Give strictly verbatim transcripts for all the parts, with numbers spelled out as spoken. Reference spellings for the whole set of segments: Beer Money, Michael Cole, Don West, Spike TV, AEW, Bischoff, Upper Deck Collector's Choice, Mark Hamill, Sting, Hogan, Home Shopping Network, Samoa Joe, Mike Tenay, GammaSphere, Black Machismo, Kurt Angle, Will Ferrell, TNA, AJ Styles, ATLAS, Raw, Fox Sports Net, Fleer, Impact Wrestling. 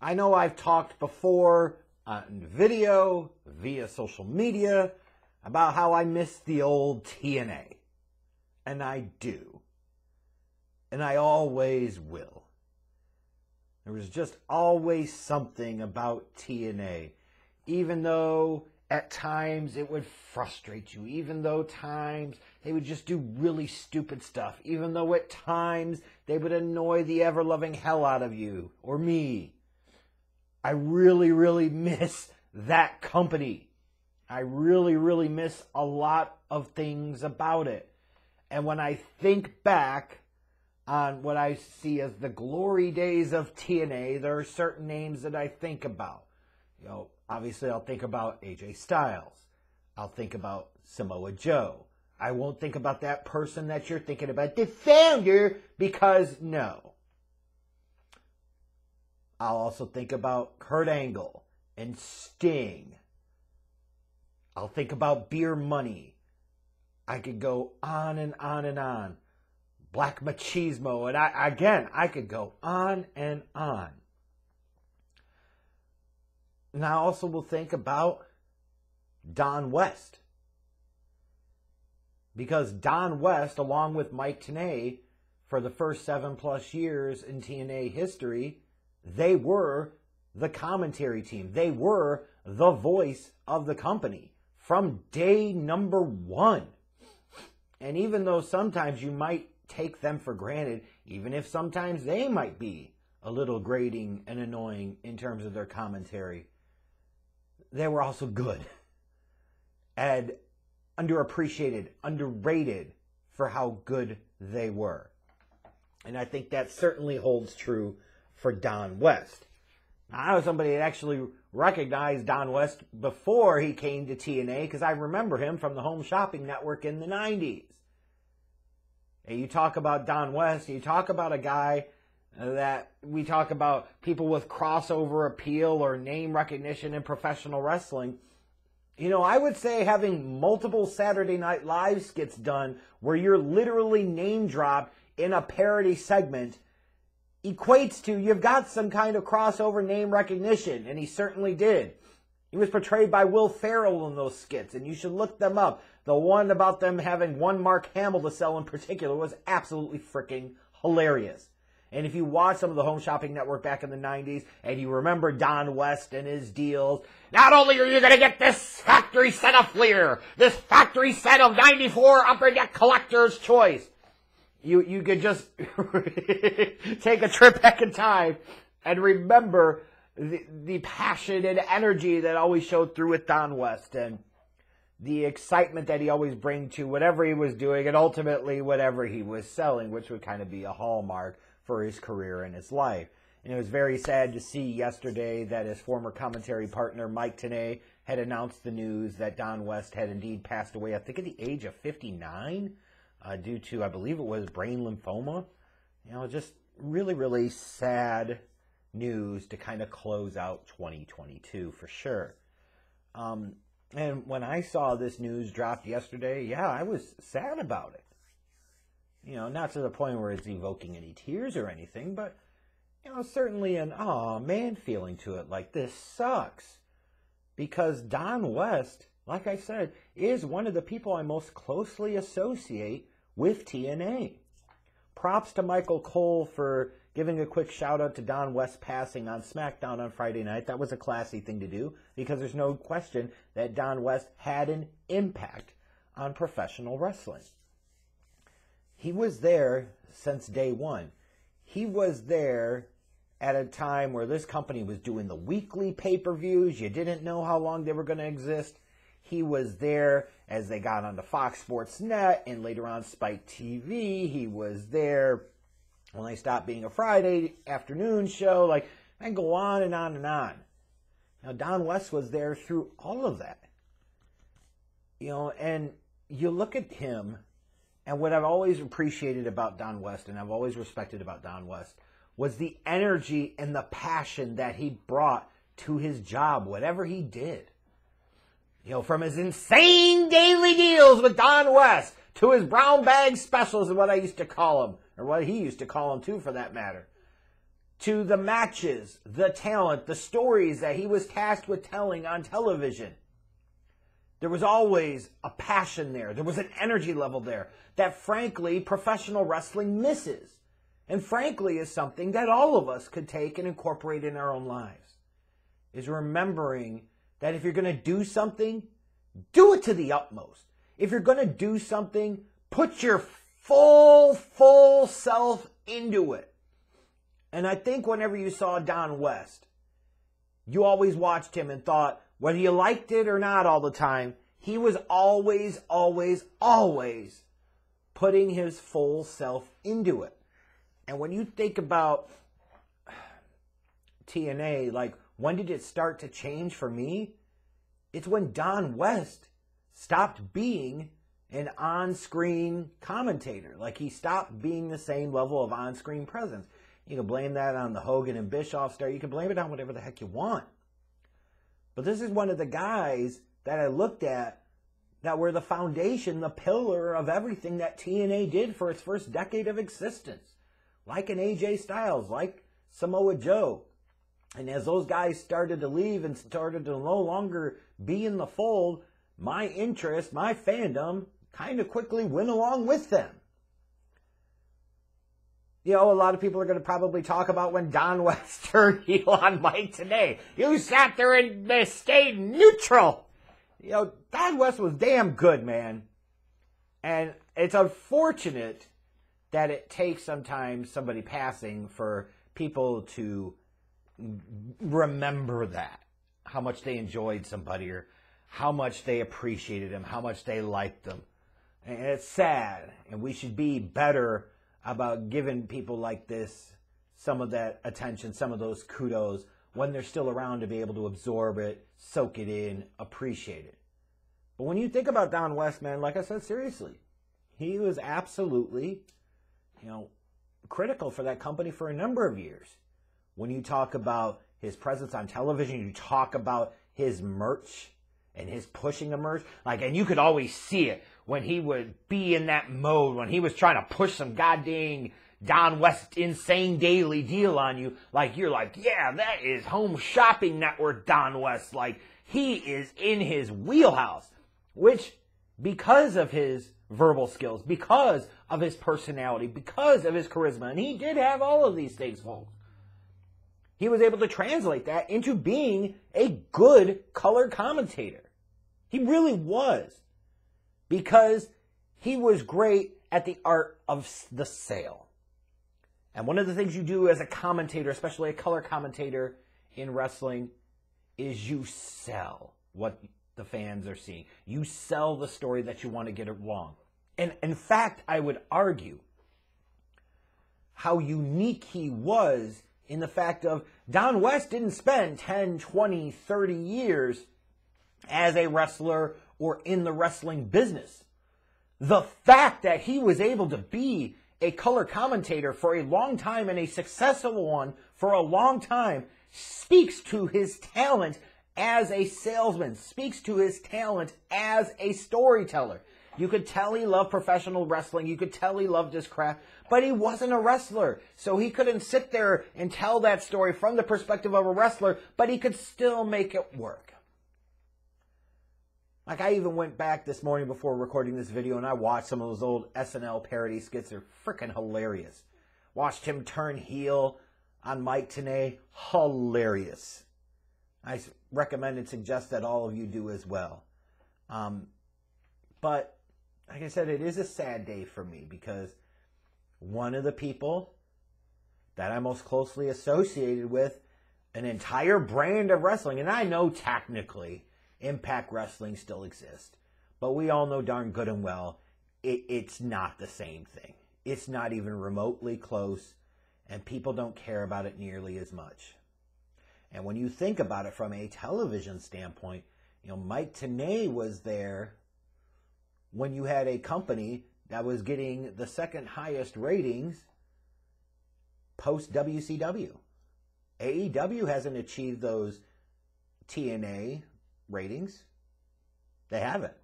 I know I've talked before on video, via social media, about how I miss the old T N A. And I do. And I always will. There was just always something about T N A. Even though at times it would frustrate you. Even though times they would just do really stupid stuff. Even though at times they would annoy the ever-loving hell out of you or me. I really, really miss that company. I really, really miss a lot of things about it. And when I think back on what I see as the glory days of T N A, there are certain names that I think about. You know, obviously I'll think about A J Styles. I'll think about Samoa Joe. I won't think about that person that you're thinking about, the founder, because no. I'll also think about Kurt Angle and Sting. I'll think about Beer Money. I could go on and on and on. Black Machismo, and I again, I could go on and on. And I also will think about Don West. Because Don West, along with Mike Tenay, for the first seven plus years in T N A history, they were the commentary team. They were the voice of the company from day number one. And even though sometimes you might take them for granted, even if sometimes they might be a little grating and annoying in terms of their commentary, they were also good and underappreciated, underrated for how good they were. And I think that certainly holds true for Don West. Now, I know somebody that actually recognized Don West before he came to T N A, because I remember him from the Home Shopping Network in the nineties. And you talk about Don West, you talk about a guy that we talk about people with crossover appeal or name recognition in professional wrestling. You know, I would say having multiple Saturday Night Live skits done where you're literally name dropped in a parody segment equates to you've got some kind of crossover name recognition, and he certainly did. He was portrayed by Will Ferrell in those skits, and you should look them up. The one about them having one Mark Hamill to sell in particular was absolutely freaking hilarious. And if you watch some of the Home Shopping Network back in the nineties, and you remember Don West and his deals, not only are you going to get this factory set of Fleer, this factory set of ninety-four Upper Deck Collector's Choice, You you could just take a trip back in time and remember the, the passion and energy that always showed through with Don West and the excitement that he always bring to whatever he was doing and ultimately whatever he was selling, which would kind of be a hallmark for his career and his life. And it was very sad to see yesterday that his former commentary partner, Mike Tenay, had announced the news that Don West had indeed passed away, I think at the age of fifty-nine. Uh, due to, I believe it was brain lymphoma. You know, just really, really sad news to kind of close out twenty twenty-two for sure. Um, and when I saw this news dropped yesterday, yeah, I was sad about it. You know, not to the point where it's evoking any tears or anything, but, you know, certainly an aw man feeling to it, like this sucks. Because Don West, like I said, is one of the people I most closely associate with T N A. Props to Michael Cole for giving a quick shout out to Don West passing on SmackDown on Friday night. That was a classy thing to do because there's no question that Don West had an impact on professional wrestling. He was there since day one. He was there at a time where this company was doing the weekly pay-per-views. You didn't know how long they were going to exist. He was there as they got onto Fox Sports Net and later on Spike T V. He was there when they stopped being a Friday afternoon show. Like, I go on and on and on. Now, Don West was there through all of that. You know, and you look at him, and what I've always appreciated about Don West and I've always respected about Don West was the energy and the passion that he brought to his job, whatever he did. You know, from his insane daily deals with Don West to his brown bag specials, is what I used to call him, or what he used to call him too, for that matter. to the matches, the talent, the stories that he was tasked with telling on television. There was always a passion there. There was an energy level there that, frankly, professional wrestling misses. And frankly, is something that all of us could take and incorporate in our own lives, is remembering that if you're going to do something, do it to the utmost. If you're going to do something, put your full, full self into it. And I think whenever you saw Don West, you always watched him and thought, whether you liked it or not all the time, he was always, always, always putting his full self into it. And when you think about T N A, like, when did it start to change for me? It's when Don West stopped being an on-screen commentator. Like, he stopped being the same level of on-screen presence. You can blame that on the Hogan and Bischoff star. You can blame it on whatever the heck you want. But this is one of the guys that I looked at that were the foundation, the pillar of everything that T N A did for its first decade of existence. Like an A J Styles, like Samoa Joe. And as those guys started to leave and started to no longer be in the fold, my interest, my fandom, kind of quickly went along with them. You know, a lot of people are going to probably talk about when Don West turned heel on Mike Tenay. You sat there and stayed neutral. You know, Don West was damn good, man. And it's unfortunate that it takes sometimes somebody passing for people to remember that, how much they enjoyed somebody or how much they appreciated them, how much they liked them. And it's sad, and we should be better about giving people like this some of that attention, some of those kudos when they're still around to be able to absorb it, soak it in, appreciate it. But when you think about Don West, man, like I said, seriously, he was absolutely, you know, critical for that company for a number of years. When you talk about his presence on television, you talk about his merch and his pushing of merch. Like, and you could always see it when he would be in that mode, when he was trying to push some goddamn Don West insane daily deal on you. Like, you're like, yeah, that is Home Shopping Network Don West. Like, he is in his wheelhouse, which, because of his verbal skills, because of his personality, because of his charisma, and he did have all of these things, folks, he was able to translate that into being a good color commentator. He really was, because he was great at the art of the sale. And one of the things you do as a commentator, especially a color commentator in wrestling, is you sell what the fans are seeing. You sell the story that you want to get it wrong. And in fact, I would argue how unique he was in the fact of Don West didn't spend ten, twenty, thirty years as a wrestler or in the wrestling business. The fact that he was able to be a color commentator for a long time and a successful one for a long time speaks to his talent as a salesman, speaks to his talent as a storyteller. You could tell he loved professional wrestling. You could tell he loved his craft, but he wasn't a wrestler. So he couldn't sit there and tell that story from the perspective of a wrestler, but he could still make it work. Like, I even went back this morning before recording this video and I watched some of those old S N L parody skits. They're freaking hilarious. Watched him turn heel on Mike Tenay. Hilarious. I recommend and suggest that all of you do as well. Um, but like I said, it is a sad day for me because one of the people that I most closely associated with an entire brand of wrestling, and I know technically Impact Wrestling still exists, but we all know darn good and well it, it's not the same thing. It's not even remotely close, and people don't care about it nearly as much. And when you think about it from a television standpoint, you know, Mike Tenay was there when you had a company that was getting the second highest ratings post-W C W. A E W hasn't achieved those T N A ratings. They haven't.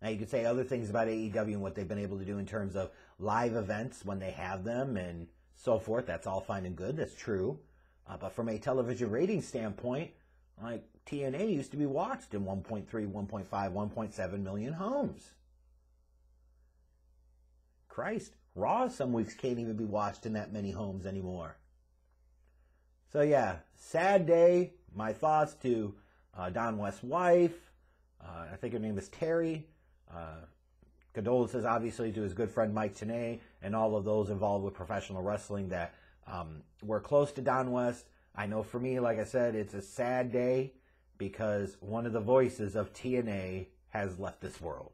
Now, you could say other things about A E W and what they've been able to do in terms of live events when they have them and so forth. That's all fine and good. That's true. Uh, but from a television rating standpoint, like T N A used to be watched in one point three, one point five, one point seven million homes. Christ, Raw some weeks can't even be watched in that many homes anymore. So yeah, sad day. My thoughts to uh, Don West's wife. Uh, I think her name is Terry. Uh, condolences, obviously, to his good friend Mike Tenay and all of those involved with professional wrestling that um, were close to Don West. I know for me, like I said, it's a sad day because one of the voices of T N A has left this world.